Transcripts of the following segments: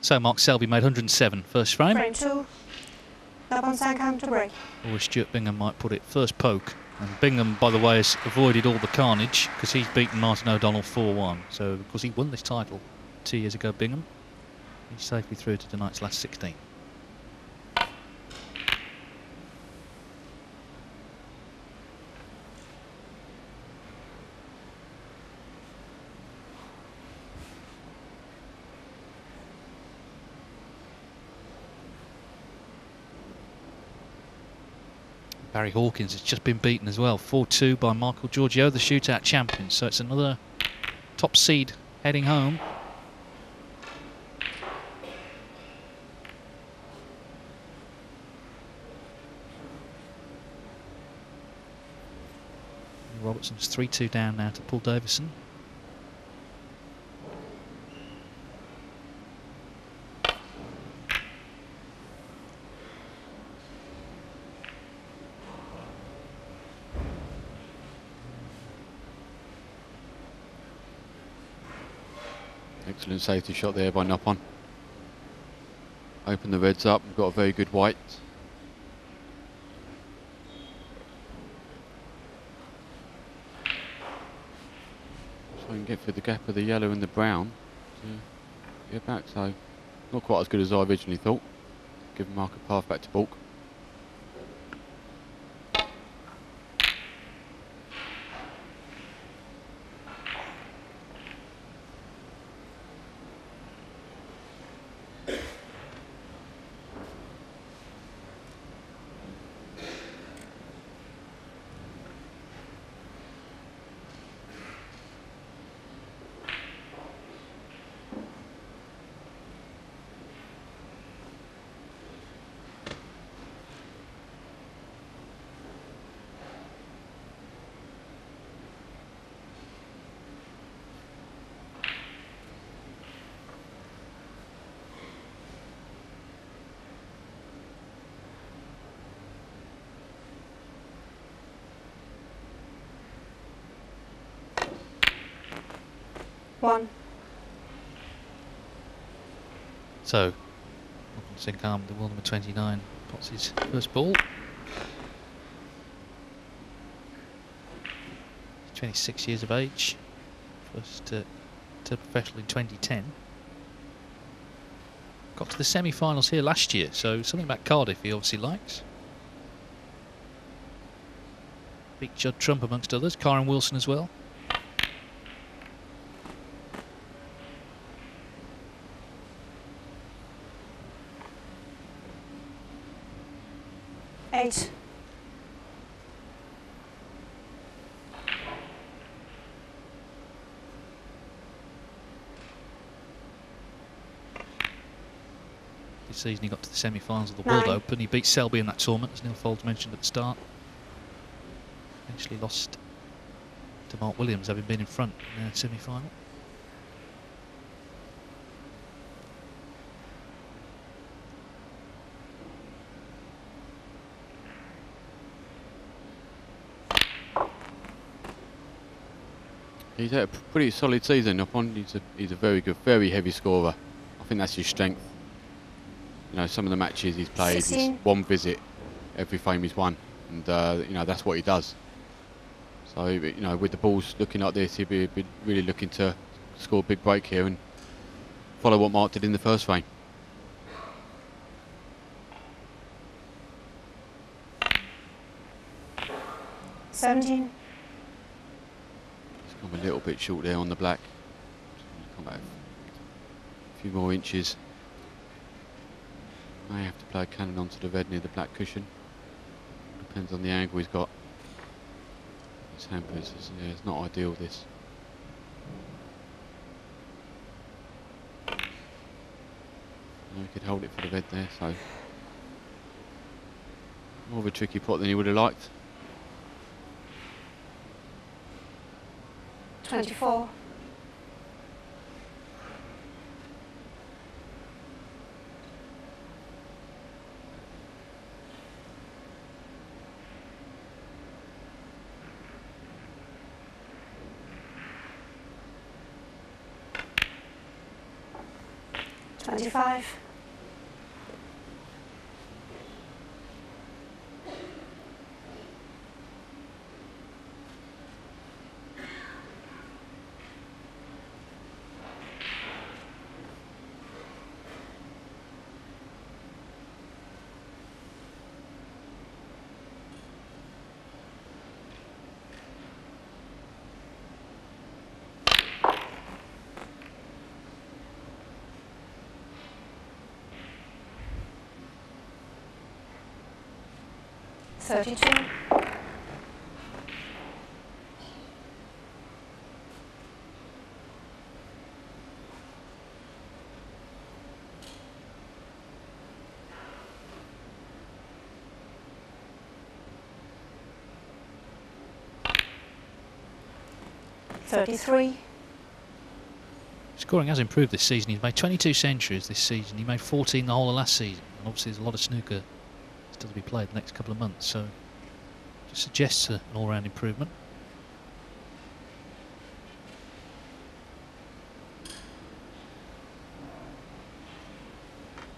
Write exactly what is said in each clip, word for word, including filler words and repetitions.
So Mark Selby made one hundred and seven first frame. Frame two. Noppon Saengkham to break. Or Stuart Bingham might put it, first poke. And Bingham, by the way, has avoided all the carnage because he's beaten Martin O'Donnell four one. So, of course, he won this title two years ago, Bingham. He's safely through to tonight's last sixteen. Barry Hawkins has just been beaten as well, four two by Michael Giorgio, the shootout champion. So it's another top seed heading home. Robertson's three two down now to Paul Davison. Excellent safety shot there by Noppon. Open the reds up, we've got a very good white. So I can get through the gap of the yellow and the brown to get back, so not quite as good as I originally thought. Give Mark a path back to balk. One. So, Saengkham, the world number twenty-nine, pots his first ball. He's twenty-six years of age, first uh, to professional in twenty ten. Got to the semi-finals here last year, so something about Cardiff he obviously likes. Big Judd Trump amongst others, Caron Wilson as well. Eight. This season he got to the semi-finals of the World Open. He beat Selby in that tournament, as Neil Folds mentioned at the start. Eventually lost to Mark Williams, having been in front in the semi-final. He's had a pretty solid season, Noppon. He's a, he's a very good, very heavy scorer. I think that's his strength. You know, some of the matches he's played, he's one visit, every frame he's won. And, uh, you know, that's what he does. So, you know, with the balls looking like this, he'd be, be really looking to score a big break here and follow what Mark did in the first frame. seventeen. I'm a little bit short there on the black. Come back a few more inches. I have to play a cannon onto the red near the black cushion. Depends on the angle he's got. His hampers, yeah, it's not ideal this. No, he could hold it for the red there, so more of a tricky pot than he would have liked. twenty-four. twenty-five. thirty-two. thirty-three. Scoring has improved this season. He's made twenty-two centuries this season. He made fourteen the whole of last season. And obviously there's a lot of snooker still to be played the next couple of months, so just suggests an all-round improvement.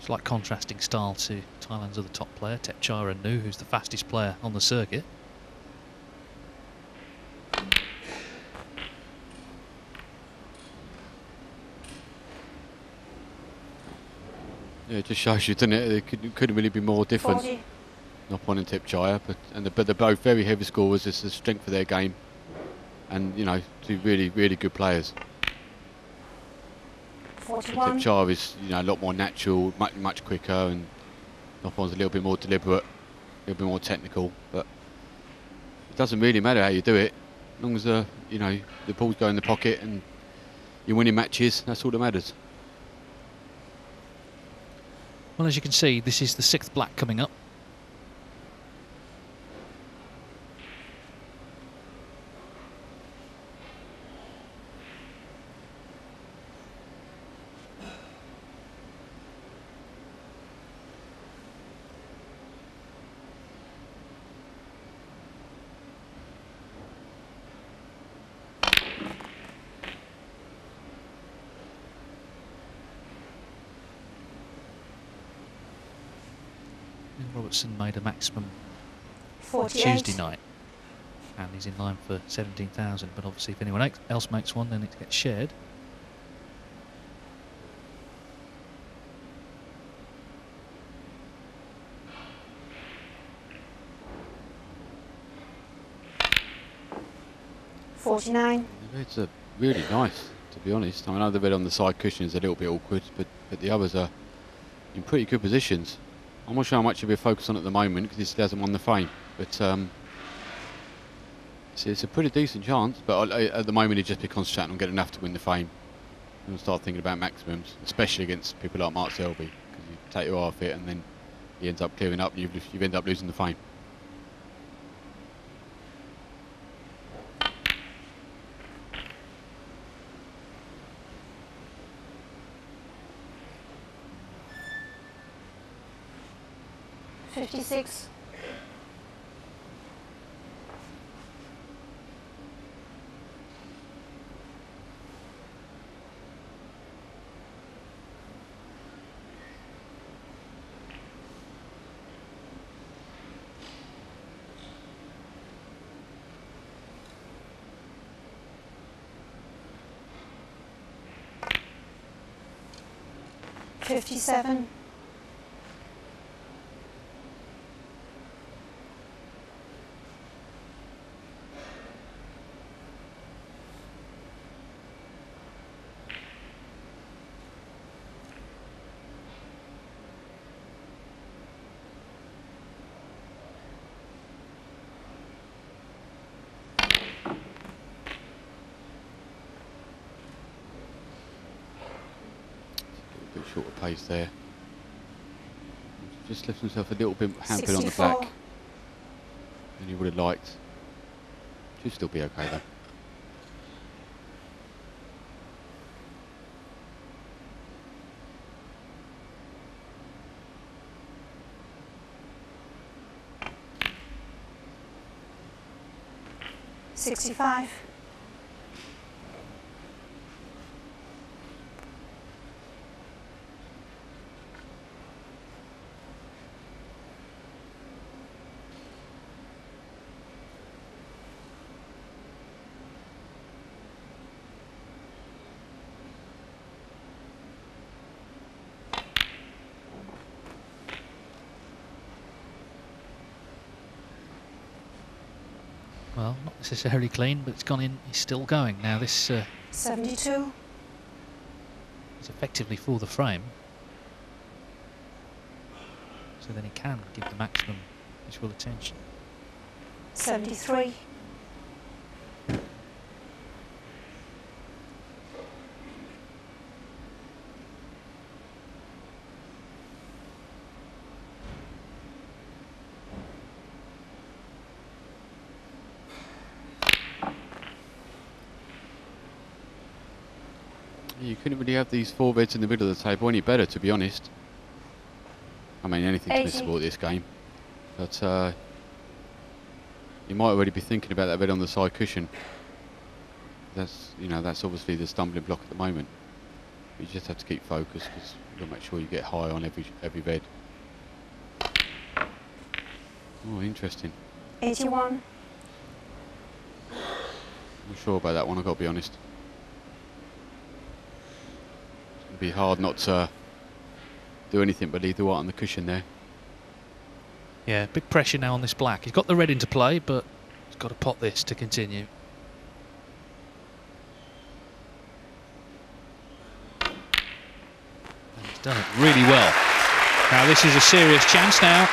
Slight contrasting style to Thailand's other top player, Thepchaiya Nu, who's the fastest player on the circuit. Yeah, it just shows you, doesn't it? There could, couldn't really be more different. Noppon and Thepchaiya, but and the, but they're both very heavy scorers. It's the strength of their game, and you know, two really, really good players. Thepchaiya is, you know, a lot more natural, much, much quicker, and Noppon's a little bit more deliberate, a little bit more technical. But it doesn't really matter how you do it, as long as the, you know, the ball's going in the pocket and you're winning matches. That's all that matters. Well, as you can see, this is the sixth black coming up. Robertson made a maximum Tuesday night, and he's in line for seventeen thousand, but obviously if anyone else makes one, then it gets shared. forty-nine. The reds are really nice, to be honest. I know the red on the side cushion is a little bit awkward, but, but the others are in pretty good positions. I'm not sure how much we're focused on at the moment because this hasn't won the frame, but um, it's, it's a pretty decent chance. But I, at the moment, he'd just be concentrating on getting enough to win the frame and start thinking about maximums, especially against people like Mark Selby, because you take your eye off it and then he ends up clearing up and you you end up losing the frame. fifty-six. fifty-seven. Shorter pace there. Just left himself a little bit hampered on the back than he would have liked. Should still be okay though. sixty-five. Well, not necessarily clean, but it's gone in. He's still going. Now this... Uh, seventy-two. It's effectively for the frame. So then he can give the maximum visual attention. seventy-three. You couldn't really have these four beds in the middle of the table any better, to be honest. I mean, anything's missable at this game. But uh, you might already be thinking about that bed on the side cushion. That's, you know, that's obviously the stumbling block at the moment. You just have to keep focused, because you'll make sure you get high on every every bed. Oh, interesting. eighty-one. Not sure about that one, I've got to be honest. Be hard not to do anything but leave the white on the cushion there. Yeah, big pressure now on this black. He's got the red into play, but he's got to pot this to continue. And he's done it really well. Now this is a serious chance now.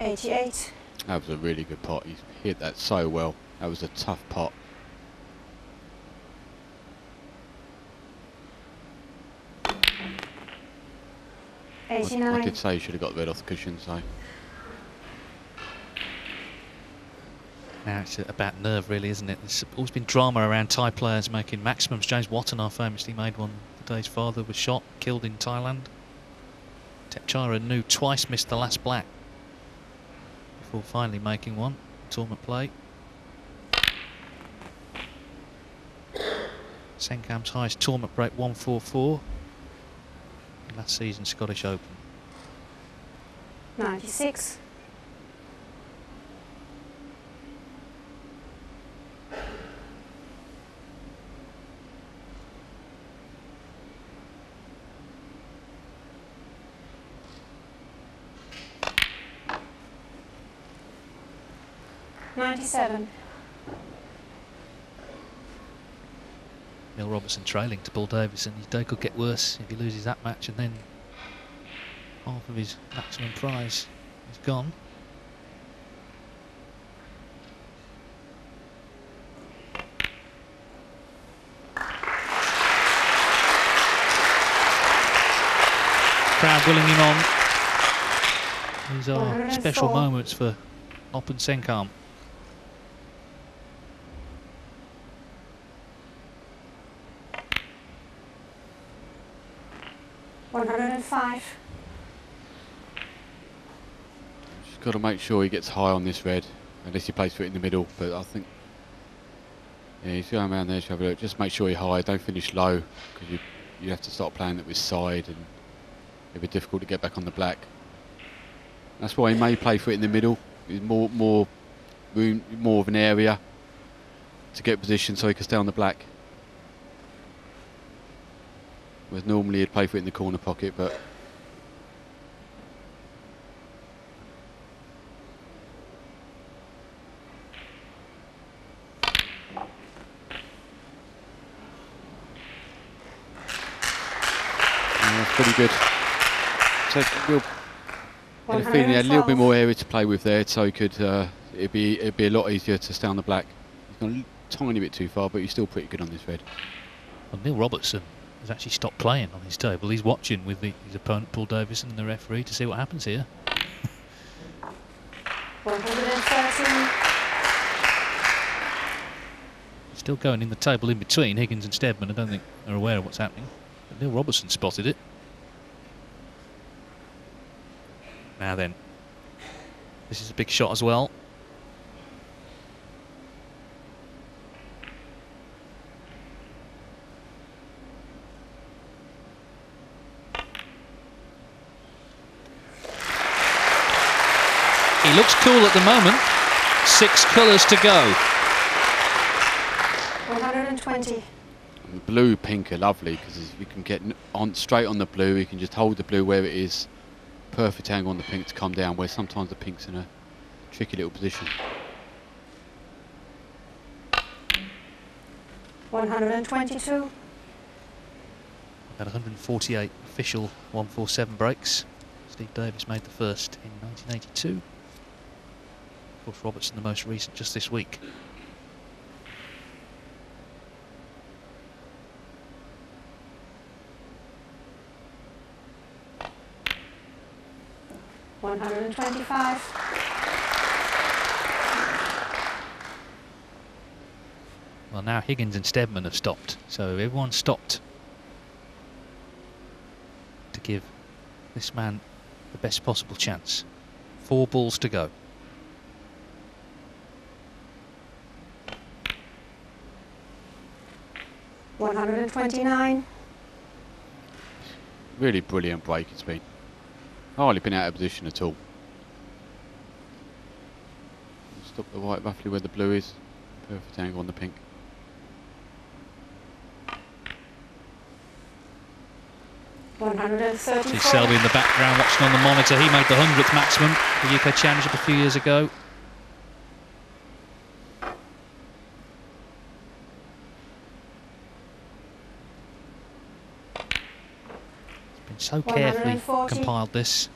eighty-eight. That was a really good pot. He's hit that so well. That was a tough pot. eighty-nine. I, I could say you should have got the red off the cushion, so. Now it's about nerve, really, isn't it? There's always been drama around Thai players making maximums. James Wattana famously made one the day his father was shot, killed in Thailand. Thepchaiya knew twice missed the last black before finally making one. Tournament play. Saengkham's highest tournament break, one forty-four. Last season, Scottish Open. ninety-six. ninety-seven. Neil Robertson trailing to Paul Davison. His day could get worse if he loses that match, and then half of his maximum prize is gone. Crowd willing him on. These are special moments for Noppon Saengkham. one hundred five. Just got to make sure he gets high on this red, unless he plays for it in the middle. But I think, yeah, he's going around there to have a look. Just make sure you're high, don't finish low, because you, you have to start playing it with side, and it'll be difficult to get back on the black. That's why he may play for it in the middle. There's more, more, room, more of an area to get position so he can stay on the black. Whereas normally he'd play for it in the corner pocket, but... yeah, that's pretty good. So we'll, he had a little bit more area to play with there, so he could, uh, it'd, be, it'd be a lot easier to stay on the black. He's gone a tiny bit too far, but he's still pretty good on this red. Well, Neil Robertson has actually stopped playing on his table. He's watching with the, his opponent Paul Davison and the referee to see what happens here. Still going in the table in between. Higgins and Steadman, I don't think are aware of what's happening. But Neil Robertson spotted it. Now then, this is a big shot as well. Looks cool at the moment. Six colours to go. one hundred twenty. And blue, pink are lovely because we can get on straight on the blue. We can just hold the blue where it is, perfect angle on the pink to come down, where sometimes the pink's in a tricky little position. one hundred twenty-two. At one hundred forty-eight official one four seven breaks. Steve Davis made the first in nineteen eighty-two. Of course, Robertson the most recent just this week. one hundred twenty-five. Well, now Higgins and Steadman have stopped, so everyone stopped to give this man the best possible chance. Four balls to go. one hundred twenty-nine. Really brilliant break it's been. Hardly been out of position at all. Stop the white roughly where the blue is. Perfect angle on the pink. one hundred thirty-four. See Selby in the background watching on the monitor. He made the hundredth maximum at the U K Championship a few years ago. So carefully compiled this.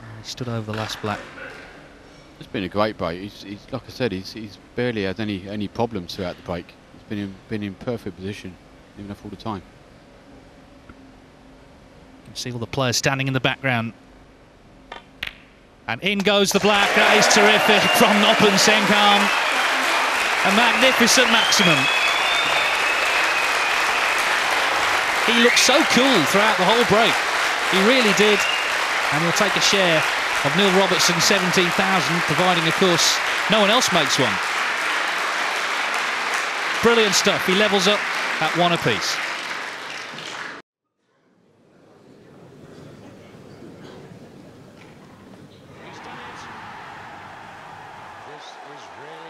And he stood over the last black. It's been a great break. He's, he's like I said, he's, he's barely had any any problems throughout the break. He's been in, been in perfect position, even up all the time. You can see all the players standing in the background. And in goes the black. That is terrific from Noppon Saengkham. A magnificent maximum. He looked so cool throughout the whole break. He really did. And he'll take a share of Neil Robertson's seventeen thousand, providing, of course, no one else makes one. Brilliant stuff. He levels up at one apiece. This is really